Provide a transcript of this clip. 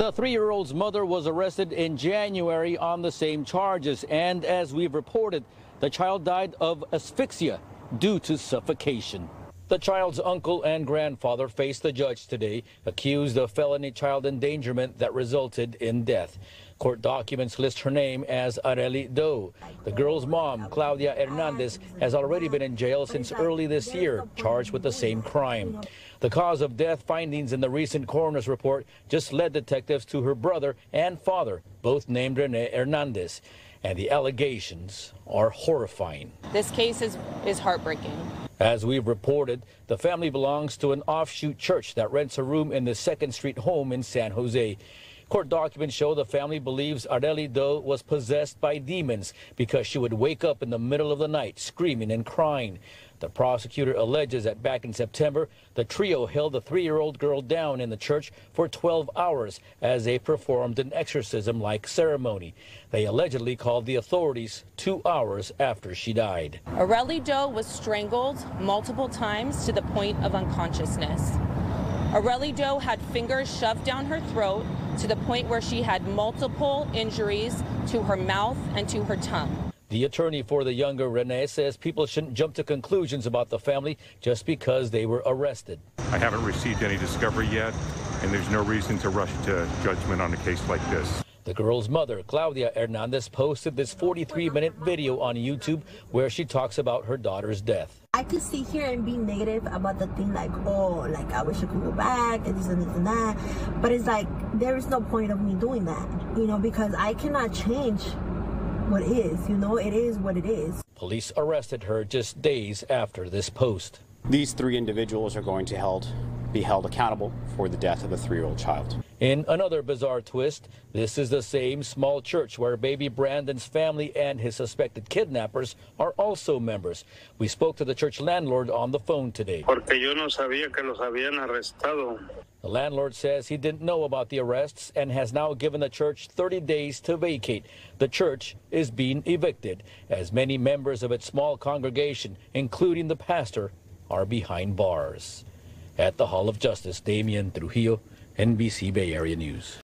The three-year-old's mother was arrested in January on the same charges, and as we've reported, the child died of asphyxia due to suffocation. The child's uncle and grandfather faced the judge today, accused of felony child endangerment that resulted in death. Court documents list her name as Arely Doe. The girl's mom, Claudia Hernandez, has already been in jail since early this year, charged with the same crime. The cause of death findings in the recent coroner's report just led detectives to her brother and father, both named Rene Hernandez. And the allegations are horrifying. This case is heartbreaking. As we've reported, the family belongs to an offshoot church that rents a room in the 2nd Street home in San Jose. Court documents show the family believes Arely Doe was possessed by demons because she would wake up in the middle of the night screaming and crying. The prosecutor alleges that back in September, the trio held the 3-year-old girl down in the church for 12 hours as they performed an exorcism-like ceremony. They allegedly called the authorities 2 hours after she died. Arely Doe was strangled multiple times to the point of unconsciousness. Arely Doe had fingers shoved down her throat to the point where she had multiple injuries to her mouth and to her tongue. The attorney for the younger Rene says people shouldn't jump to conclusions about the family just because they were arrested. I haven't received any discovery yet, and there's no reason to rush to judgment on a case like this. The girl's mother, Claudia Hernandez, posted this 43-minute video on YouTube where she talks about her daughter's death. I could sit here and be negative about the thing, like, oh, like, I wish I could go back and this and this and that. But it's like, there is no point of me doing that, you know, because I cannot change what is, you know, it is what it is. Police arrested her just days after this post. These three individuals are going to be held accountable for the death of a 3-year-old child. In another bizarre twist, this is the same small church where baby Brandon's family and his suspected kidnappers are also members. We spoke to the church landlord on the phone today. The landlord says he didn't know about the arrests and has now given the church 30 days to vacate. The church is being evicted, as many members of its small congregation, including the pastor, are behind bars. At the Hall of Justice, Damian Trujillo, NBC Bay Area News.